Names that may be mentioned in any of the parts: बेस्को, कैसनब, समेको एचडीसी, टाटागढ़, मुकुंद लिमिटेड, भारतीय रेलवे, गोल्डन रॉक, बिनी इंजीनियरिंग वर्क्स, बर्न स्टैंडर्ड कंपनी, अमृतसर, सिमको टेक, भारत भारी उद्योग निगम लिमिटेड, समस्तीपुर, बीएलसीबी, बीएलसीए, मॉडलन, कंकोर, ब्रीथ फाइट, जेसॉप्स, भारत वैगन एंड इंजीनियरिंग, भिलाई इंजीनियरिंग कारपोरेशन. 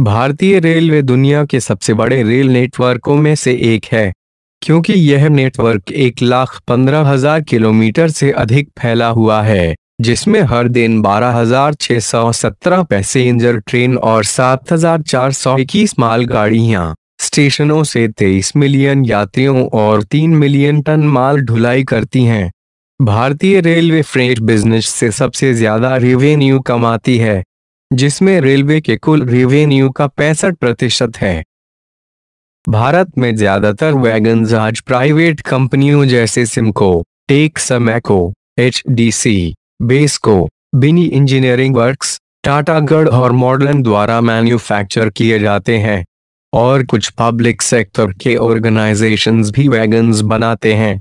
भारतीय रेलवे दुनिया के सबसे बड़े रेल नेटवर्कों में से एक है, क्योंकि यह नेटवर्क 1,15,000 किलोमीटर से अधिक फैला हुआ है, जिसमें हर दिन 12,617 पैसेंजर ट्रेन और 7,421 मालगाड़ियां स्टेशनों से 23 मिलियन यात्रियों और 3 मिलियन टन माल ढुलाई करती हैं। भारतीय रेलवे फ्रेट बिजनेस से सबसे ज्यादा रेवेन्यू कमाती है, जिसमें रेलवे के कुल रेवेन्यू का 65% है। भारत में ज्यादातर वैगन जहाज प्राइवेट कंपनियों जैसे सिमको टेक, समेको एचडीसी, बेस्को, बिनी इंजीनियरिंग वर्क्स, टाटागढ़ और मॉडलन द्वारा मैन्युफैक्चर किए जाते हैं, और कुछ पब्लिक सेक्टर के ऑर्गेनाइजेशंस भी वैगन्स बनाते हैं,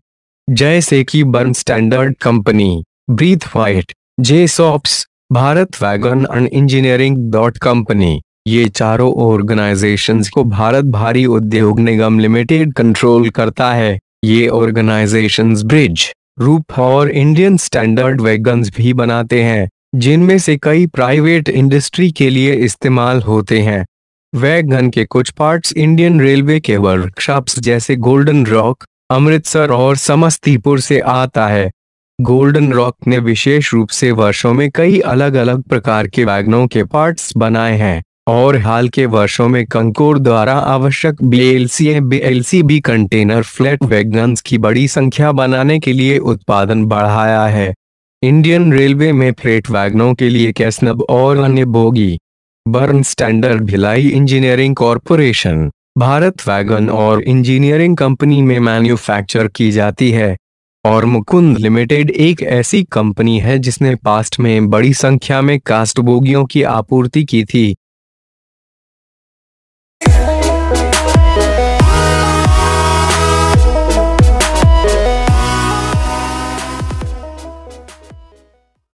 जैसे कि बर्न स्टैंडर्ड कंपनी, ब्रीथ फाइट, जेसॉप्स, भारत वैगन एंड इंजीनियरिंग company. ये चारों ऑर्गेनाइजेशंस को भारत भारी उद्योग निगम लिमिटेड कंट्रोल करता है। ये ऑर्गेनाइजेशंस ब्रिज, रूप और इंडियन स्टैंडर्ड वैगन्स भी बनाते हैं, जिनमें से कई प्राइवेट इंडस्ट्री के लिए इस्तेमाल होते हैं। वैगन के कुछ पार्ट्स इंडियन रेलवे के वर्कशॉप्स जैसे गोल्डन रॉक, अमृतसर और समस्तीपुर से आता है। गोल्डन रॉक ने विशेष रूप से वर्षों में कई अलग अलग प्रकार के वैगनों के पार्ट्स बनाए हैं, और हाल के वर्षों में कंकोर द्वारा आवश्यक बीएलसीए बीएलसीबी container flat wagons की बड़ी संख्या बनाने के लिए उत्पादन बढ़ाया है। इंडियन रेलवे में फ्रेट वैगनों के लिए कैसनब और अन्य bogie, Burn Standard, भिलाई इंजीनियरिंग कारपोरेशन, Bharat wagon और इंजीनियरिंग कंपनी में मैन्युफैक्चर की जाती है, और मुकुंद लिमिटेड एक ऐसी कंपनी है जिसने पास्ट में बड़ी संख्या में कास्ट बोगियों की आपूर्ति की थी।